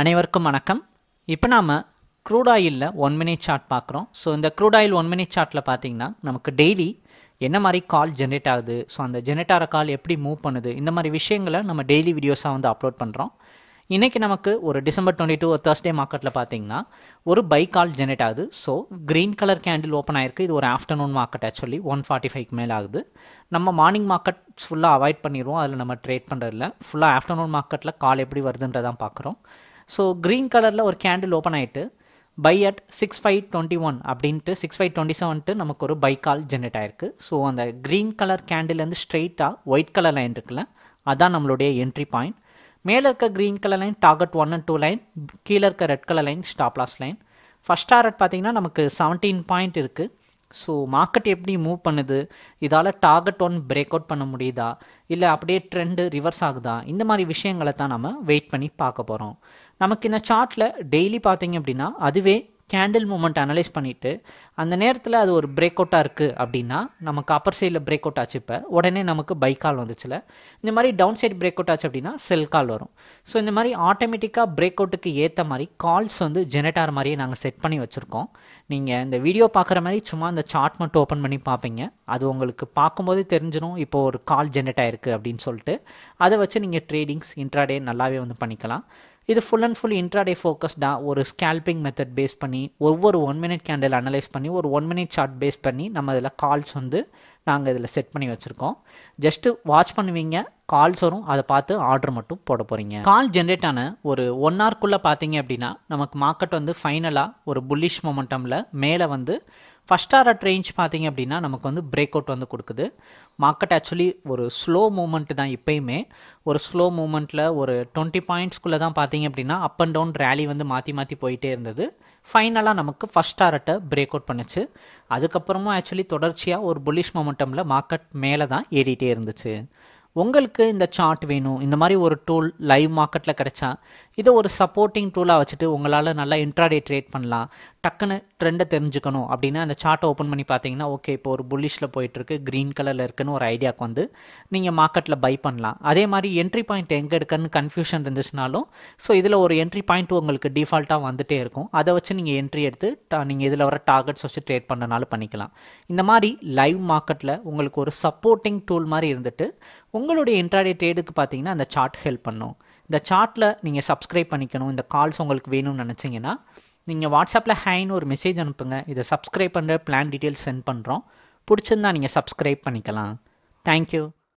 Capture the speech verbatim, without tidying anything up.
அனைவருக்கும் வணக்கம். இப்போ நாம crude oil one minute chart பார்க்கறோம். So இந்த crude oil one minute chartல பாத்தீங்கன்னா நமக்கு daily என்ன மாதிரி கால் ஜெனரேட் ஆகுது, சோ அந்த ஜெனரேட் ஆற கால் எப்படி மூவ் பண்ணுது, இந்த மாதிரி விஷயங்களை நம்ம daily வீடியோஸா வந்து அப்லோட் பண்றோம். இன்னைக்கு நமக்கு ஒரு டிசம்பர் இருபத்தி இரண்டு ஒரு Thursday மார்க்கெட்ல பாத்தீங்கன்னா ஒரு பை கால் ஜெனரேட் ஆகுது. So green colour candle open ஆயிருக்கு. இது ஒரு afternoon market, actually one forty-five க்கு மேல் ஆகுது. நம்ம மார்னிங் மார்க்கெட் ஃபுல்லா அவாய்ட் பண்ணிரோம், அதுல நம்ம ட்ரேட் பண்றது இல்ல. ஃபுல்லா ஆஃப்டர்நூன் மார்க்கெட்ல கால் எப்படி வருதுன்றத தான் பார்க்கறோம். சோ green கலர்ல ஒரு கேண்டில் ஓபன் ஆயிட்டு buy at sixty-five twenty-one அப்படிட்டு sixty-five twenty-seven க்கு நமக்கு ஒரு பை கால் ஜெனரேட் ஆயிருக்கு. சோ அந்த green கலர் கேண்டில்ல இருந்து ஸ்ட்ரைட்டா white கலர் லைன் இருக்குல, அதான் நம்மளுடைய என்ட்ரி பாயிண்ட். மேல இருக்க green color line target one and two line, கீழ இருக்க red color line stop loss line. first target பாத்தீங்கன்னா நமக்கு seventeen point இருக்கு. சோ மார்க்கெட் எப்படி மூவ் பண்ணுது, இதால target one break out பண்ண முடியுதா இல்ல அப்படியே ட்ரெண்ட் ரிவர்ஸ் ஆகுதா, இந்த மாதிரி விஷயங்களை தான் நாம வெயிட் பண்ணி பார்க்க போறோம். நமக்கு இந்த சார்ட்ல டெய்லி பாத்தீங்க அப்படினா அதுவே கேண்டில் மூவ்மெண்ட் அனலைஸ் பண்ணிட்டு அந்த நேரத்துல அது ஒரு பிரேக் அவுட்டா இருக்கு அப்படினா நமக்கு அப்பர் சைடுல பிரேக் அவுட் ஆச்சு, இப்ப உடனே நமக்கு பை கால் வந்துச்சுல. இந்த மாதிரி டவுன் சைடு பிரேக் அவுட் ஆச்சு அப்படினா செல் கால் வரும். சோ இந்த மாதிரி ஆட்டோமேட்டிக்கா பிரேக் அவுட்டுக்கு ஏத்த மாதிரி கால்ஸ் வந்து ஜெனரேட் ஆற மாதிரியே நாங்க செட் பண்ணி வச்சிருக்கோம். நீங்க இந்த வீடியோ பார்க்குற மாதிரி சும்மா அந்த சார்ட் மட்டும் ஓபன் பண்ணி பாப்பீங்க, அது உங்களுக்கு பாக்கும்போது தெரிஞ்சிரும் இப்போ ஒரு கால் ஜெனரேட் ஆயிருக்கு அப்படினு சொல்லிட்டு. அதை வச்சு நீங்க ட்ரேடிங்ஸ் இன்ட்ராடே நல்லாவே வந்து பண்ணிக்கலாம். இது ஃபுல் அண்ட் ஃபுல் இன்ட்ராடே ஃபோக்கஸ்டா ஒரு ஸ்கேல்பிங் மெத்தட் பேஸ் பண்ணி ஒவ்வொரு ஒன் மினிட் கேண்டில் அனலைஸ் பண்ணி ஒரு ஒன் மினிட் சார்ட் பேஸ் பண்ணி நம்ம இதில் கால்ஸ் வந்து நாங்கள் இதில் செட் பண்ணி வச்சுருக்கோம். ஜஸ்ட்டு வாட்ச் பண்ணுவீங்க, கால்ஸ் வரும், அதை பார்த்து ஆர்டர் மட்டும் போட போகிறீங்க. கால் ஜென்ரேட் ஆன ஒரு ஒன் ஹவர்க்குள்ளே பார்த்தீங்க அப்படின்னா நமக்கு மார்க்கெட் வந்து ஃபைனலாக ஒரு புல்லிஷ் மொமெண்டமில் மேலே வந்து ஃபர்ஸ்ட் டாரட் ரேஞ்ச் பார்த்தீங்க அப்படின்னா நமக்கு வந்து பிரேக் அவுட் வந்து கொடுக்குது. மார்க்கெட் ஆக்சுவலி ஒரு ஸ்லோ மூமெண்ட் தான், இப்போயுமே ஒரு ஸ்லோ மூமெண்ட்டில் ஒரு டுவெண்ட்டி பாயிண்ட்ஸ்குள்ளே தான் பார்த்தீங்க அப்படின்னா அப் அண்ட் டவுன் ரேலி வந்து மாற்றி மாற்றி போயிட்டே இருந்தது. ஃபைனலாக நமக்கு ஃபர்ஸ்ட் டாரட்டை பிரேக் அவுட் பண்ணிச்சு. அதுக்கப்புறமும் ஆக்சுவலி தொடர்ச்சியாக ஒரு புல்லிஷ் மொமெண்டமில் மார்க்கெட் மேலே தான் ஏறிட்டே இருந்துச்சு. உங்களுக்கு இந்த சார்ட் வேணும், இந்த மாதிரி ஒரு டூல் லைவ் மார்க்கெட்டில் கிடைச்சா இதை ஒரு சப்போர்ட்டிங் டூலாக வச்சுட்டு உங்களால் நல்லா இன்ட்ராடே ட்ரேட் பண்ணலாம், டக்குன்னு ட்ரெண்டை தெரிஞ்சுக்கணும் அப்படின்னா அந்த சார்ட்டை ஓப்பன் பண்ணி பார்த்தீங்கன்னா ஓகே இப்போ ஒரு புல்லிஷில் போயிட்டுருக்கு, க்ரீன் கலரில் இருக்குன்னு ஒரு ஐடியாவுக்கு வந்து நீங்கள் மார்க்கெட்டில் பை பண்ணலாம். அதே மாதிரி என்ட்ரி பாயிண்ட் எங்கே எடுக்கன்னு கன்ஃபியூஷன் இருந்துச்சுனாலும் ஸோ இதில் ஒரு என்ட்ரி பாயிண்ட் உங்களுக்கு டிஃபால்ட்டாக வந்துட்டே இருக்கும், அதை வச்சு நீங்கள் என்ட்ரி எடுத்து நீங்கள் இதில் வர டார்கெட்ஸ் வச்சு ட்ரேட் பண்ணுறனால பண்ணிக்கலாம். இந்த மாதிரி லைவ் மார்க்கெட்டில் உங்களுக்கு ஒரு சப்போர்ட்டிங் டூல் மாதிரி இருந்துட்டு உங்களுடைய இன்ட்ராடே ட்ரேடுக்கு பார்த்தீங்கன்னா அந்த சார்ட் ஹெல்ப் பண்ணும். இந்த சார்ட்டில் நீங்கள் சப்ஸ்கிரைப் பண்ணிக்கணும். இந்த கால்ஸ் உங்களுக்கு வேணும்னு நினச்சிங்கன்னா நீங்கள் வாட்ஸ்அப்பில் ஹேன்னு ஒரு மெசேஜ் அனுப்புங்க. இதை சப்ஸ்கிரைப் பண்ணுற பிளான் டீட்டெயில்ஸ் சென்ட் பண்ணுறோம். பிடிச்சிருந்தா நீங்கள் சப்ஸ்கிரைப் பண்ணிக்கலாம். தேங்க்யூ.